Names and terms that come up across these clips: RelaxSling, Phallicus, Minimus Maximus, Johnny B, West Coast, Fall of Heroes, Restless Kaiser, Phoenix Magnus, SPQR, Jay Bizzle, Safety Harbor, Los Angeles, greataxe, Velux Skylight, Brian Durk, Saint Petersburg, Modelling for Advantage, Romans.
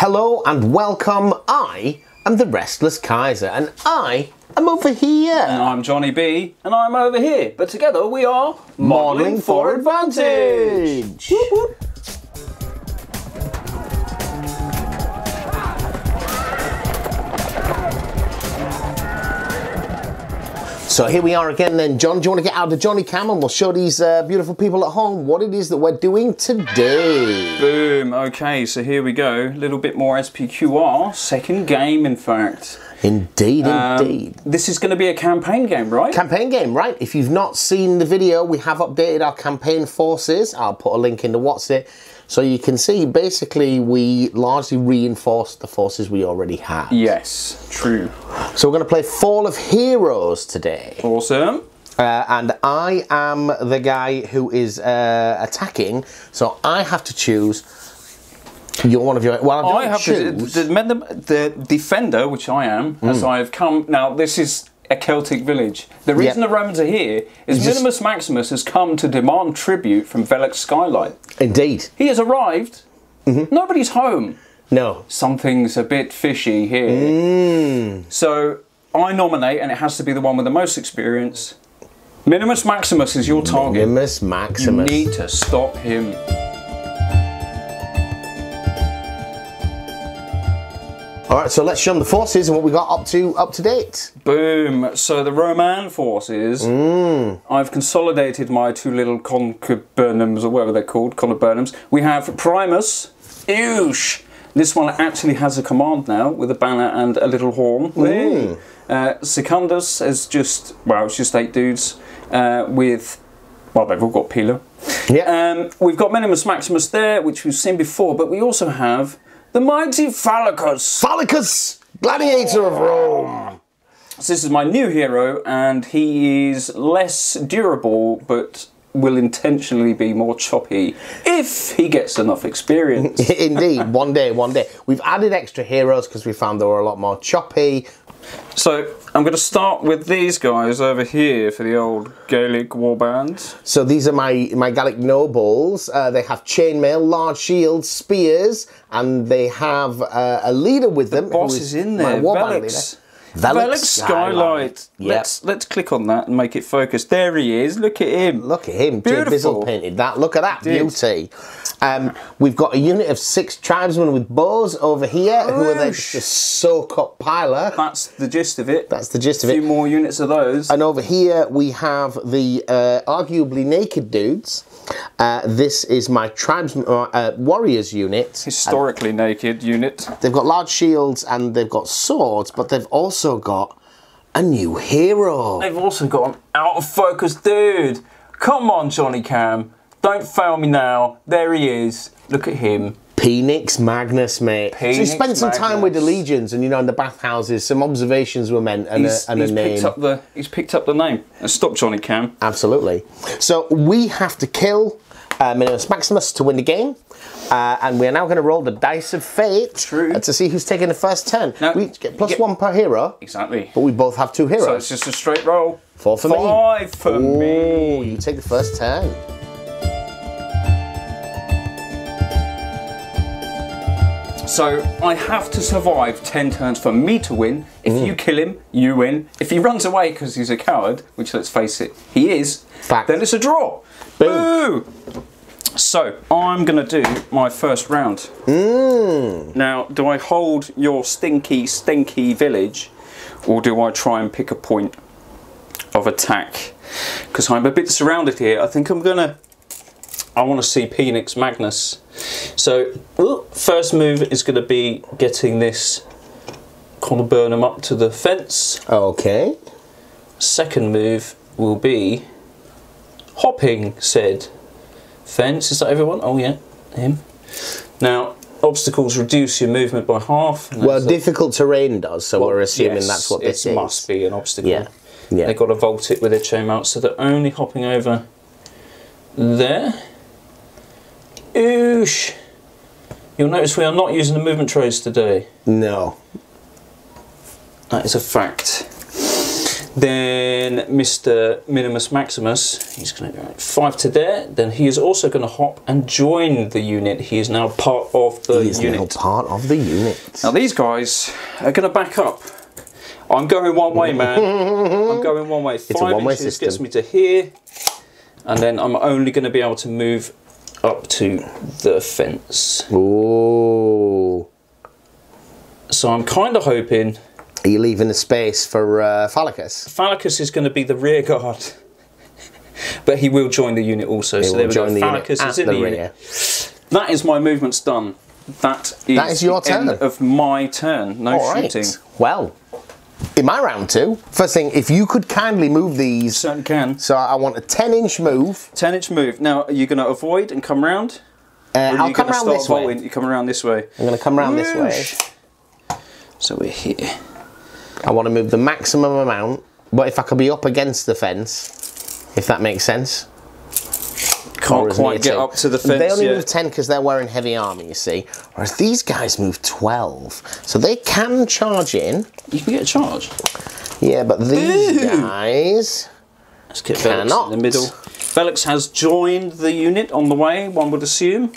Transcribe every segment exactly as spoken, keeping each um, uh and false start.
Hello and welcome. I am the Restless Kaiser and I am over here. And I'm Johnny B and I'm over here. But together we are Modelling for Advantage. Whoop, whoop. So here we are again then, John. Do you want to get out of Johnny Cam and we'll show these uh, beautiful people at home what it is that we're doing today. Boom. Okay, so here we go. A little bit more S P Q R. Second game, in fact. Indeed, um, indeed. This is going to be a campaign game, right? Campaign game, right. If you've not seen the video, we have updated our campaign forces. I'll put a link in the what's it. So you can see, basically, we largely reinforced the forces we already had. Yes, true. So we're going to play Fall of Heroes today. Awesome. Uh, and I am the guy who is uh, attacking, so I have to choose. You're one of your... Well, I, I have choose. to... The, the, the defender, which I am, mm. as I have come... Now, this is a Celtic village. The reason yep. the Romans are here is just... Minimus Maximus has come to demand tribute from Velux Skylight. Indeed. He has arrived. Mm-hmm. Nobody's home. No. Something's a bit fishy here. Mm. So I nominate, and it has to be the one with the most experience. Minimus Maximus is your target. Minimus Maximus. You need to stop him. All right, so let's show them the forces and what we got up to up to date. Boom. So the Roman forces. Mm. I've consolidated my two little concuburnums, or whatever they're called, concuburnums. We have Primus. Eesh. This one actually has a command now with a banner and a little horn. Mm. Uh, Secundus is just, well, it's just eight dudes uh, with, well, they've all got Pila. Yeah. Um, we've got Minimus Maximus there, which we've seen before, but we also have the mighty Phallicus! Phallicus! Gladiator of Rome! So this is my new hero, and he is less durable, but will intentionally be more choppy if he gets enough experience. Indeed, one day, one day. We've added extra heroes because we found they were a lot more choppy. So, I'm going to start with these guys over here for the old Gaelic warbands. So these are my, my Gaelic nobles. Uh, they have chainmail, large shields, spears, and they have uh, a leader with the them. The boss is in there, Velux. Velux Skylight. Yep. Let's, let's click on that and make it focus. There he is. Look at him. Look at him. Beautiful. Jay Bizzle painted that. Look at that beauty. Um, we've got a unit of six tribesmen with bows over here Oosh. who are then just soak up Pila. That's the gist of it. That's the gist of it. A few more units of those. And over here we have the uh, arguably naked dudes. Uh, this is my tribesmen uh, warriors unit. Historically uh, naked unit. They've got large shields and they've got swords, but they've also Also got a new hero. They've also got an out of focus dude. Come on, Johnny Cam, don't fail me now. There he is. Look at him. Phoenix Magnus, mate. Phoenix so he spent some Magnus. time with the legions, and you know, in the bathhouses, some observations were meant, and he's, a, and he's a name. Picked up the, he's picked up the name. Stop, Johnny Cam. Absolutely. So we have to kill Uh, Minimus Maximus to win the game, uh, and we are now going to roll the dice of fate True. to see who's taking the first turn. Now, we each get plus get, one per hero, exactly. But we both have two heroes, so it's just a straight roll. Four for Five me. Five for Ooh, me. You take the first turn. So I have to survive ten turns for me to win. If mm. you kill him, you win. If he runs away because he's a coward, which let's face it, he is, Fact. then it's a draw. Boom. Boo! So, I'm going to do my first round. Mm. Now, do I hold your stinky, stinky village, or do I try and pick a point of attack? Because I'm a bit surrounded here. I think I'm going to... I want to see Phoenix Magnus. So, first move is going to be getting this Colburnum up to the fence. Okay. Second move will be... Hopping said fence. Is that everyone? Oh yeah, him. Now, obstacles reduce your movement by half. Well, difficult that. terrain does, so well, we're assuming yes, that's what this it is. It must be an obstacle. Yeah. yeah. They've got to vault it with their chainmail, so they're only hopping over there. Oosh. You'll notice we are not using the movement trays today. No. That is a fact. Then Mister Minimus Maximus, he's going to go five to there. Then he is also going to hop and join the unit. He is now part of the he is unit. Now part of the unit. Now these guys are going to back up. I'm going one way, man. I'm going one way. It's five a one-way system. Gets me to here, and then I'm only going to be able to move up to the fence. Oh. So I'm kind of hoping. Are you leaving the space for uh, Phallicus? Phallicus is going to be the rear guard, but he will join the unit also. He so there we go. The Phallicus is in the, the unit. Rear. That is my movement's done. That is, that is your the turn. End of my turn. No All shooting. Right. Well, in my round two, first thing, if you could kindly move these. Certainly can. So I want a ten-inch move. ten-inch move. Now, are you going to avoid and come round? Uh, I'll come round this way. You come around this way. I'm going to come round Whoosh. this way. So we're here. I want to move the maximum amount, but if I could be up against the fence, if that makes sense. Can't quite get up to the fence. They only move ten because they're wearing heavy armor, you see. Whereas these guys move twelve, so they can charge in. You can get a charge. Yeah, but these guys cannot. Let's get Velux in the middle. Velux has joined the unit on the way, one would assume.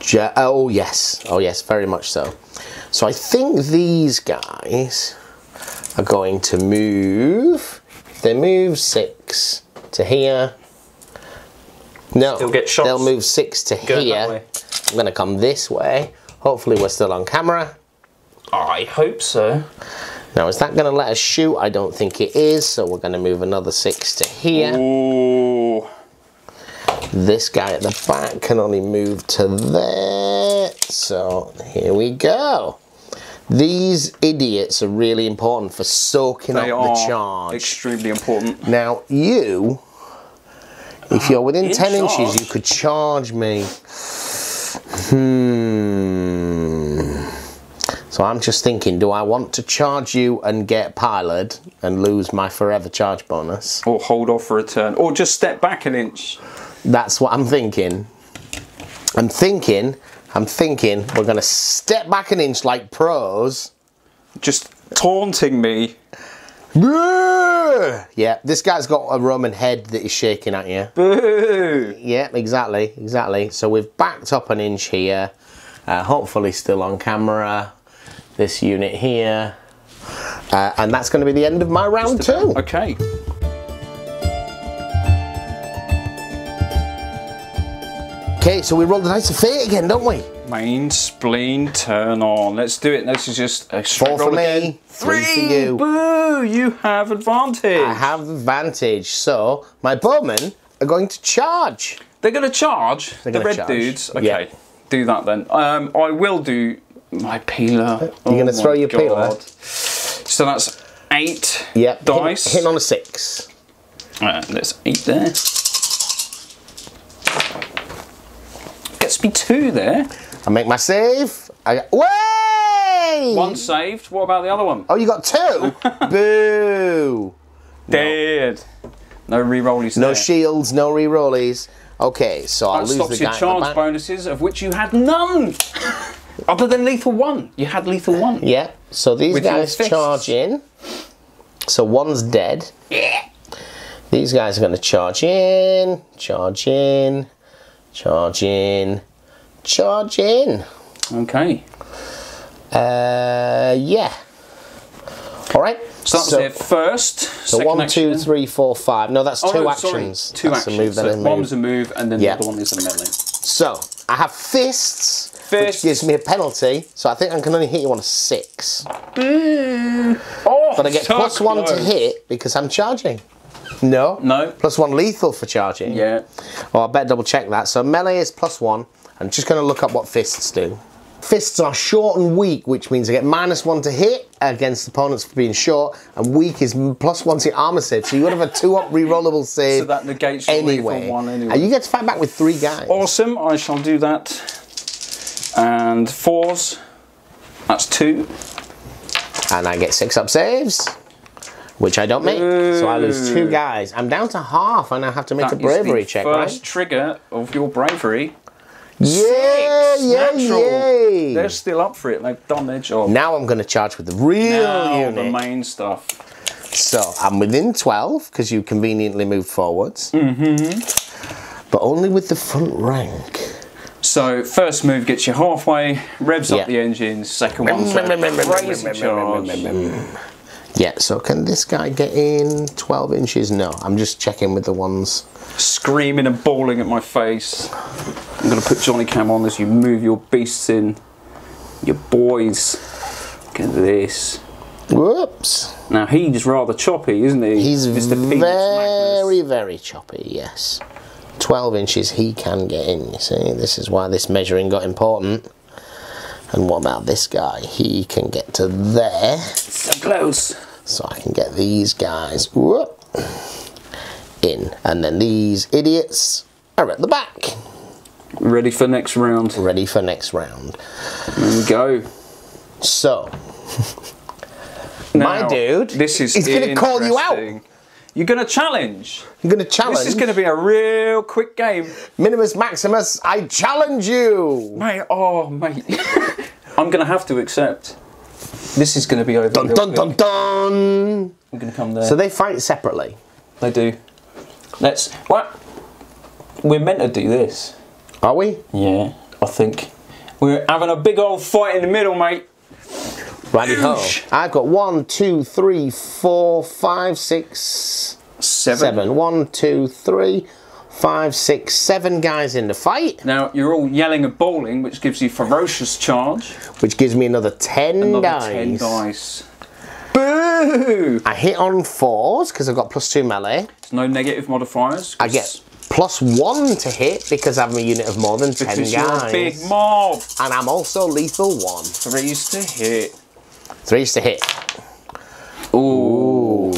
Je oh yes, oh yes, very much so. So I think these guys are going to move. They move six to here. No, still get shots. They'll move six to Go here. I'm going to come this way. Hopefully we're still on camera. I hope so. Now, is that going to let us shoot? I don't think it is, so we're going to move another six to here. Ooh. This guy at the back can only move to there. So here we go. These idiots are really important for soaking they up the charge. Extremely important. Now, you... If you're within ten inches, you could charge me. Hmm. So I'm just thinking, do I want to charge you and get piloted and lose my forever charge bonus? Or hold off for a turn. Or just step back an inch. That's what I'm thinking. I'm thinking, I'm thinking we're going to step back an inch like pros. Just taunting me. Boo! Yeah, this guy's got a Roman head that is shaking at you. Boo! Yeah, exactly, exactly. So we've backed up an inch here. Uh, hopefully still on camera. This unit here. Uh, and that's going to be the end of my round two. Okay. Okay, so we rolled the dice of fate again, don't we? Main spleen turn on. Let's do it. This is just a four for me, again. Three, three for you. Boo! You have advantage. I have advantage. So my bowmen are going to charge. They're going to charge. They're the red charge. dudes. Okay, yeah. Do that then. Um, I will do my peeler. You're oh going to throw your God. peeler. So that's eight yep. dice. Hitting hit on a six. Right, that's eight there. Gets me two there. I make my save. I Way! One saved. What about the other one? Oh, you got two? Boo! Dead. No, no re-rollies No there. shields, no re-rollies. Okay, so I'll lose the guy. That stops your chance bonuses, of which you had none. Other than lethal one. You had lethal one. Yeah, so these With guys charge in. So one's dead. Yeah. These guys are going to charge in, charge in, charge in. Charge in. Okay. Uh, yeah. All right. So that's so, it first. So one, action. two, three, four, five. No, that's oh, two no, actions. Sorry. Two that's actions. A move, so then one was a move, and then yeah. the other one is a melee. So I have fists, fists, which gives me a penalty. So I think I can only hit you on a six. Mm. Oh, but I get plus one no. to hit because I'm charging. No. No. Plus one lethal for charging. Yeah. Oh, I better double check that. So melee is plus one. I'm just going to look up what fists do. Fists are short and weak, which means I get minus one to hit against opponents for being short, and weak is plus one to armor save. So you would have a two-up rerollable save. So that negates anyway. Lethal one anyway. And you get to fight back with three guys. Awesome. I shall do that. And fours. That's two. And I get six-up saves, which I don't make. Ooh. So I lose two guys. I'm down to half, and I have to make that a bravery check. That is the first right? trigger of your bravery. Yeah, yeah, yeah. They're still up for it. They've done their job. Now I'm going to charge with the real now unit. The main stuff. So I'm within twelve, because you conveniently moved forwards. Mm-hmm. But only with the front rank. So first move gets you halfway, revs yeah. up the engines, second one crazy charge. Yeah, so can this guy get in twelve inches? No, I'm just checking with the ones. Screaming and bawling at my face. I'm going to put Johnny Cam on as you move your beasts in. Your boys. Look at this. Whoops. Now he's rather choppy, isn't he? He's very, very choppy, yes. twelve inches he can get in, you see. This is why this measuring got important. And what about this guy? He can get to there. So close. So I can get these guys whoop, in. And then these idiots are at the back. Ready for next round. Ready for next round. There we go. So, now, my dude, this is he's going to call you out. You're going to challenge. You're going to challenge. This is going to be a real quick game. Minimus Maximus, I challenge you. Mate, oh, mate. I'm going to have to accept. This is going to be over. Dun, dun, dun, dun. I'm going to come there. So they fight separately. They do. Let's... What? We're meant to do this. Are we? Yeah, I think. We're having a big old fight in the middle, mate. Righty ho. I've got one, two, three, four, five, six, seven. seven. One, two, three, five, six, seven guys in the fight. Now, you're all yelling and bawling, which gives you ferocious charge. Which gives me another ten another dice. ten dice. Boo! I hit on fours, because I've got plus two melee. There's no negative modifiers. I get plus one to hit, because I have a unit of more than ten because guys. You're a big mob. And I'm also lethal one. Threes to hit. Three's to hit. Ooh.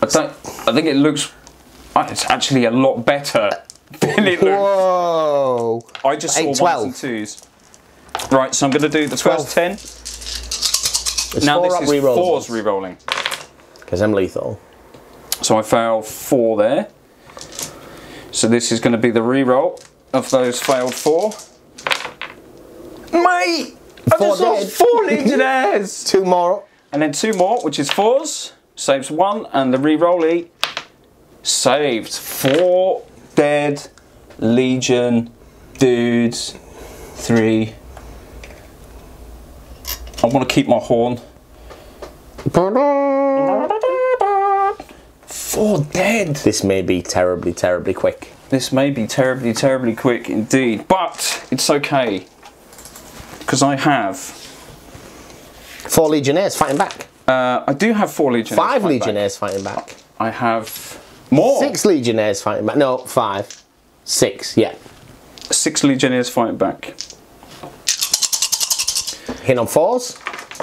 I, don't, I think it looks... It's actually a lot better than it Whoa. looks. Whoa. I just Eight, saw twelve. ones and twos. Right, so I'm going to do the twelve. first ten. It's now this is re-rolls. fours re-rolling. Because I'm lethal. So I failed four there. So this is going to be the re-roll of those failed four. Mate! I four just dead. lost four legionnaires! Two more. And then two more, which is fours. Saves one, and the re-rollie saved. Four dead legion dudes. Three. I want to keep my horn. Four dead. This may be terribly, terribly quick. This may be terribly, terribly quick indeed. But it's okay. Because I have four legionnaires fighting back. Uh, I do have four legionnaires. Five fighting legionnaires back. fighting back. I have more. Six legionnaires fighting back. No, five, six. Yeah, six legionnaires fighting back. Hit on fours.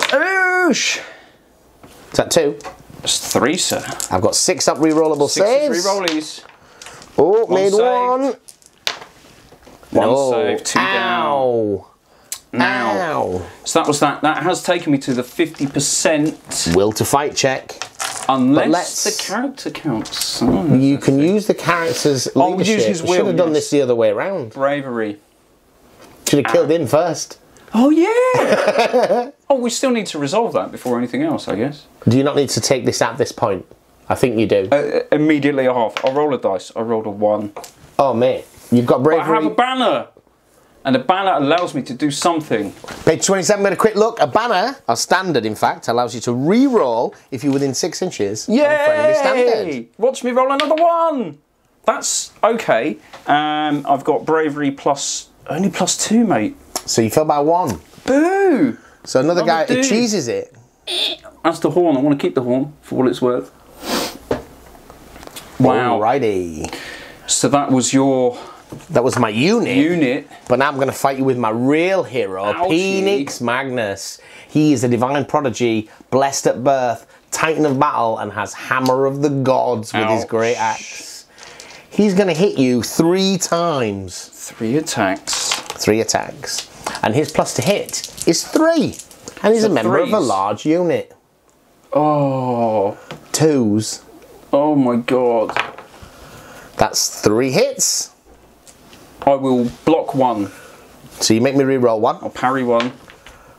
Oosh. Is that two? That's three, sir. I've got six up re-rollable saves. Six re-rollies. Oh, one made saved. one. One no. save. Two Ow. down. Now, Ow. so that was that. That has taken me to the fifty percent will to fight check. Unless the character counts. Oh, you can use the character's leadership. Oh, use his will. Should have done yes. this the other way around. Bravery. Should have ah. killed him first. Oh yeah. Oh, we still need to resolve that before anything else, I guess. Do you not need to take this at this point? I think you do. Uh, immediately a half. I roll a dice. I rolled a one. Oh mate, you've got bravery. But I have a banner. And a banner allows me to do something. Page twenty-seven, got a quick look. A banner, a standard in fact, allows you to re-roll if you're within six inches. Yay! Watch me roll another one! That's okay. Um, I've got bravery plus, only plus two, mate. So you fell by one. Boo! So another guy cheeses it. That's the horn. I want to keep the horn for what it's worth. Wow. Alrighty. So that was your... That was my unit. Unit. But now I'm going to fight you with my real hero, Ouchie. Phoenix Magnus. He is a divine prodigy, blessed at birth, titan of battle, and has hammer of the gods Ouch. with his great axe. He's going to hit you three times. Three attacks. Three attacks. And his plus to hit is three. And he's the a member threes. of a large unit. Oh. Twos. Oh my god. That's three hits. I will block one. So you make me re-roll one. I'll parry one.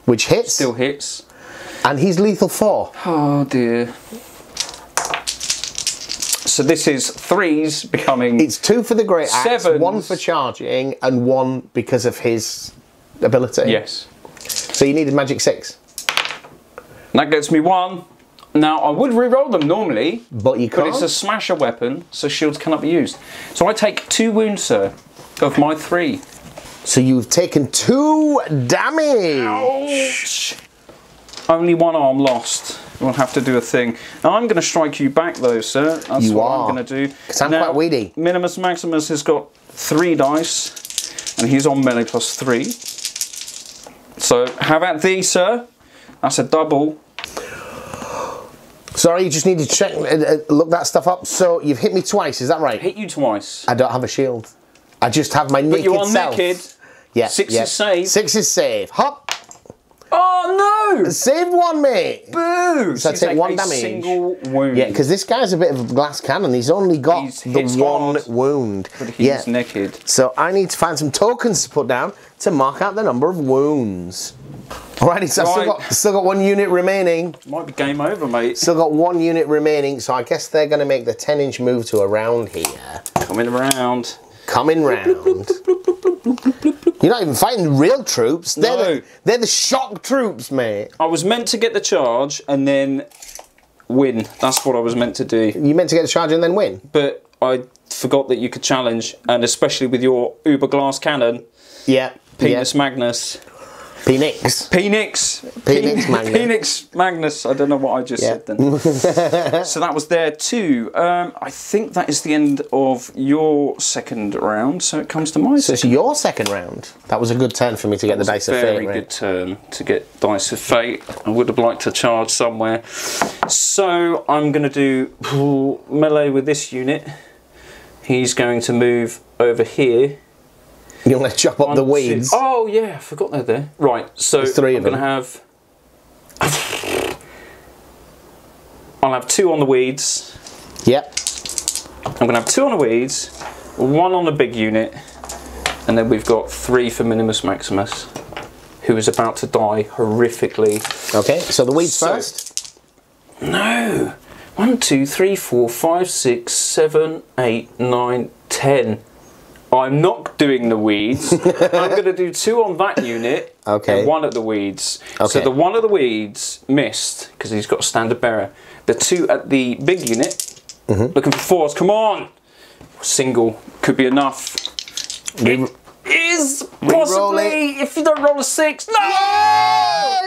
Which hits. Still hits. and he's lethal four. Oh dear. So this is threes becoming... It's two for the Great Axe, sevens. One for charging, and one because of his ability. Yes. So you need a magic six. And that gets me one. Now, I would re-roll them normally. But you can't. But it's a smasher weapon, so shields cannot be used. So I take two wounds, sir, of my three. So you've taken two damage. Ouch. Only one arm lost. We'll have to do a thing. Now, I'm going to strike you back, though, sir. That's you what are. I'm going to do. Because I'm now, quite weedy. Minimus Maximus has got three dice, and he's on melee plus three. So, have at thee, sir. That's a double. Sorry, you just need to check, uh, look that stuff up. So, you've hit me twice, is that right? Hit you twice. I don't have a shield. I just have my but naked self. But you are naked. Yeah, Six yeah. is safe. Six is safe. Hop. Oh no! Save one, mate. Boo! So, so I take, take one a damage. Single wound. Yeah, because this guy's a bit of a glass cannon. He's only got he's the one hard, wound. But he's yeah. naked. So I need to find some tokens to put down to mark out the number of wounds. Alrighty, so right. I've still got, still got one unit remaining. Might be game over, mate. Still got one unit remaining. So I guess they're going to make the ten inch move to around here. Coming around. Coming round. You're not even fighting real troops. They're, no. the, they're the shock troops, mate. I was meant to get the charge and then win. That's what I was meant to do. You meant to get the charge and then win? But I forgot that you could challenge, and especially with your uber glass cannon. Yeah. Penis yeah. Magnus. Phoenix. Phoenix. Phoenix Magnus. Phoenix Magnus. I don't know what I just yeah. said then. So that was there too. Um, I think that is the end of your second round. So it comes to my. So second. It's your second round. That was a good turn for me to that get the dice of fate. Very good right? turn to get dice of fate. I would have liked to charge somewhere. So I'm going to do ooh, melee with this unit. He's going to move over here. You're going to chop up One, the weeds. Two. Oh, yeah, I forgot they're there. Right, so three I'm going to have... I'll have two on the weeds. Yep. I'm going to have two on the weeds, one on the big unit, and then we've got three for Minimus Maximus, who is about to die horrifically. Okay, so the weeds so, first. No. One, two, three, four, five, six, seven, eight, nine, ten. I'm not doing the weeds. I'm going to do two on that unit okay. and one at the weeds. Okay. So the one at the weeds missed because he's got a standard bearer. The two at the big unit, mm-hmm. looking for fours. Come on! Single could be enough. Re it is possibly it. If you don't roll a six. No!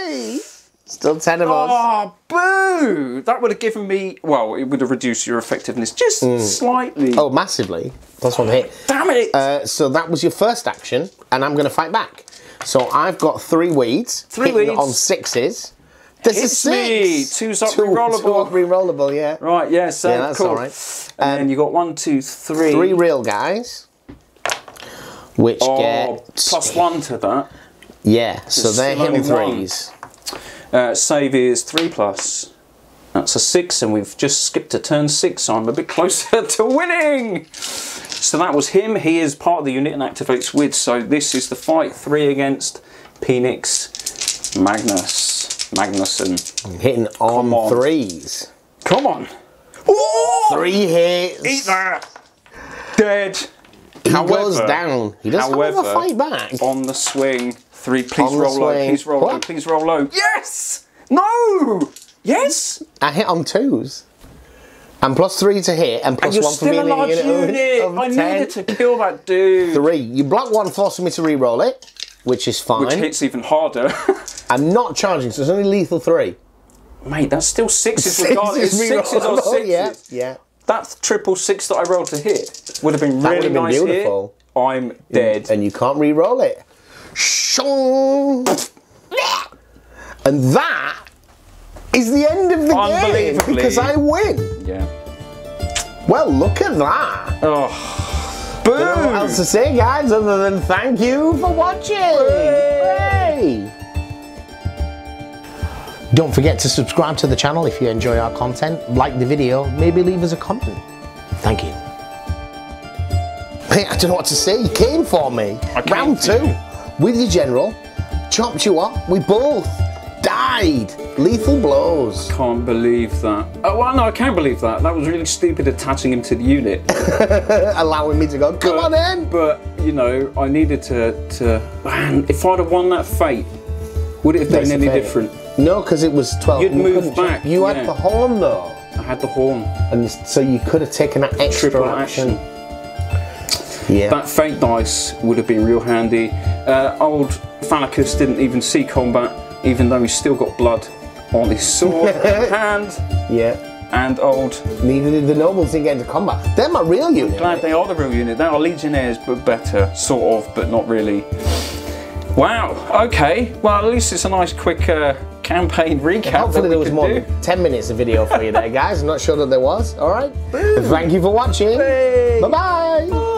Yay! Still ten of us. Oh, boo! That would have given me... Well, it would have reduced your effectiveness just mm. slightly. Oh, massively. That's one hit. Damn it! Uh, so that was your first action, and I'm going to fight back. So I've got three weeds. Three weeds. On sixes. This Hits is six! Me. Two's up re-rollable. Two up re-rollable, yeah. Right, yeah, so yeah, that's cool. all right. And um, then you got one, two, three. Three real guys. Which oh, get... Plus one to that. Yeah, it's so they're hitting threes. One. Uh, save is three plus. That's a six, and we've just skipped a turn six, so I'm a bit closer to winning. So that was him. He is part of the unit and activates with. So this is the fight three against Phoenix Magnus Magnuson. I'm hitting on, on threes. Come on. Ooh! Three hits. Eat that. Dead. He however, goes down. He doesn't have a fight back. On the swing. Three, please on roll low, please roll what? low, please roll low. Yes! No! Yes! I hit on twos. And plus three to hit, and plus and one for me. You're still a large unit! Of, of I ten. needed to kill that dude. Three. You block one, forcing me to re-roll it, which is fine. Which hits even harder. I'm not charging, so it's only lethal three. Mate, that's still sixes six regardless. Is sixes or sixes. Yeah, yeah. That triple six that I rolled to hit would have been that really been nice beautiful. Hit. I'm dead. And you can't re-roll it. And that is the end of the game because I win. Yeah. Well, look at that. Oh, boom. Don't know what else to say, guys, other than thank you for watching. Hooray. Hooray. Don't forget to subscribe to the channel if you enjoy our content. Like the video, maybe leave us a comment. Thank you. Hey, I don't know what to say. You came for me. I Round two. You. With your general, chopped you up, we both died. Lethal blows. Can't believe that. Oh, well, no, I can believe that. That was really stupid attaching him to the unit. Allowing me to go, come but, on in. But, you know, I needed to, to... Man, if I'd have won that fate, would it have been any different? No, because it was twelve. You'd move back. You had yeah. the horn, though. I had the horn. And so you could have taken that extra Triple action. action. Yeah. That fate dice would have been real handy. Uh, old Phallicus didn't even see combat, even though he's still got blood on his sword and hand. Yeah. And old... Neither did the nobles didn't get into combat. They're my real unit. I'm glad they are the real unit. They are legionnaires, but better, sort of, but not really. Wow, okay. Well, at least it's a nice quick uh, campaign recap. And hopefully there was more do. than ten minutes of video for you there, guys. I'm not sure that there was. All right. Thank you for watching. Hey. Bye-bye.